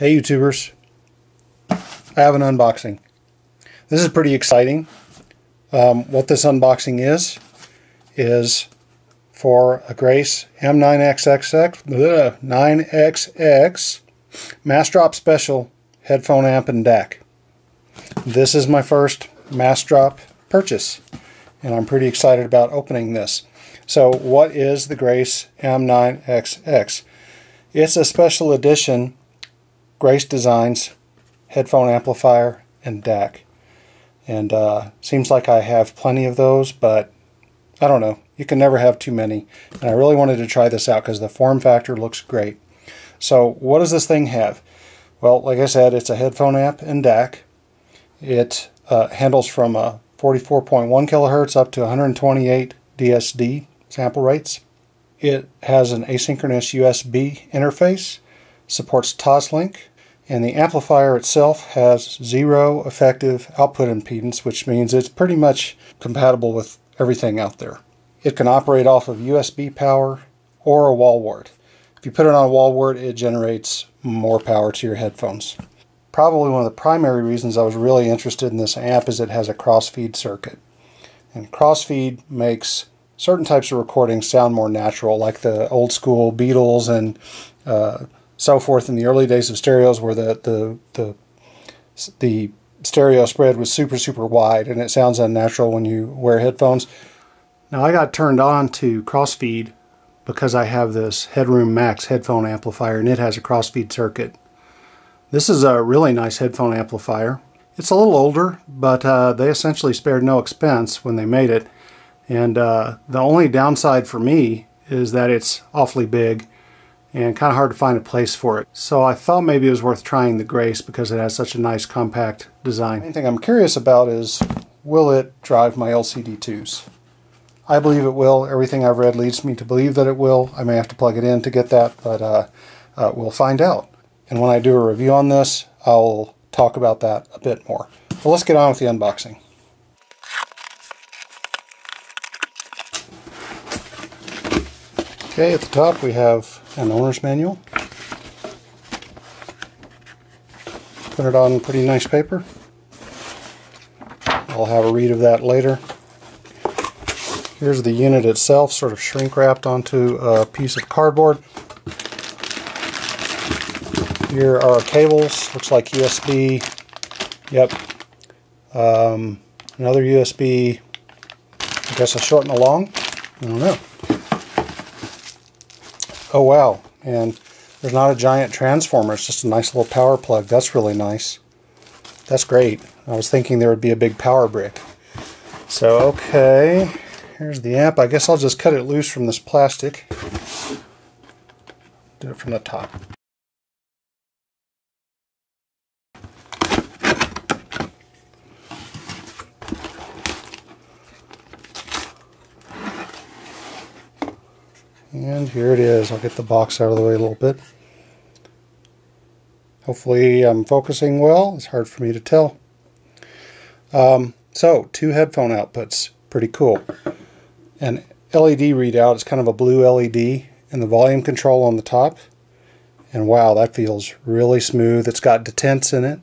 Hey YouTubers, I have an unboxing. This is pretty exciting. What this unboxing is for a Grace M9XX Massdrop Special headphone amp and DAC. This is my first Massdrop purchase, and I'm pretty excited about opening this. So what is the Grace M9XX? It's a special edition Grace Design's headphone amplifier and DAC, and seems like I have plenty of those, but I don't know, you can never have too many, and I really wanted to try this out because the form factor looks great. So what does this thing have? Well, like I said, it's a headphone amp and DAC. It handles from 44.1 kilohertz up to 128 DSD sample rates. It has an asynchronous USB interface, supports Toslink, and the amplifier itself has zero effective output impedance, which means it's pretty much compatible with everything out there. It can operate off of USB power or a wall wart. If you put it on a wall wart, it generates more power to your headphones. Probably one of the primary reasons I was really interested in this amp is it has a crossfeed circuit. And crossfeed makes certain types of recordings sound more natural, like the old school Beatles and so forth in the early days of stereos, where the stereo spread was super wide, and it sounds unnatural when you wear headphones. Now, I got turned on to crossfeed because I have this Headroom Max headphone amplifier, and it has a crossfeed circuit. This is a really nice headphone amplifier. It's a little older, but they essentially spared no expense when they made it, and the only downside for me is that it's awfully big and kind of hard to find a place for it. So I thought maybe it was worth trying the Grace because it has such a nice compact design. The main thing I'm curious about is, will it drive my LCD2s? I believe it will. Everything I've read leads me to believe that it will. I may have to plug it in to get that, but we'll find out. And when I do a review on this, I'll talk about that a bit more. But let's get on with the unboxing. Okay, at the top we have an owner's manual. Put it on pretty nice paper. I'll have a read of that later. Here's the unit itself, sort of shrink wrapped onto a piece of cardboard. Here are our cables, looks like USB. Yep. Another USB, I guess a short and a long. I don't know. Oh wow, and there's not a giant transformer, it's just a nice little power plug. That's really nice. That's great. I was thinking there would be a big power brick. So okay, here's the amp. I guess I'll just cut it loose from this plastic. Do it from the top. And here it is. I'll get the box out of the way a little bit. Hopefully I'm focusing well. It's hard for me to tell. So, two headphone outputs. Pretty cool. An LED readout. It's kind of a blue LED. And the volume control on the top. And wow, that feels really smooth. It's got detents in it.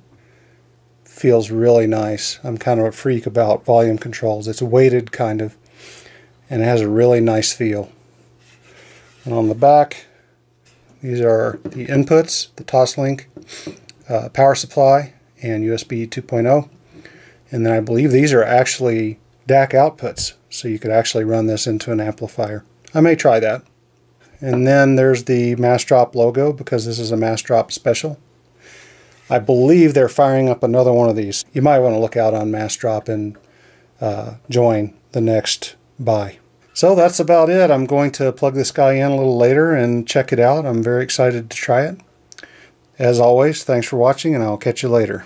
Feels really nice. I'm kind of a freak about volume controls. It's weighted, kind of. And it has a really nice feel. And on the back, these are the inputs, the Toslink power supply, and USB 2.0. And then I believe these are actually DAC outputs, so you could actually run this into an amplifier. I may try that. And then there's the Massdrop logo, because this is a Massdrop special. I believe they're firing up another one of these. You might want to look out on Massdrop and join the next buy. So that's about it. I'm going to plug this guy in a little later and check it out. I'm very excited to try it. As always, thanks for watching, and I'll catch you later.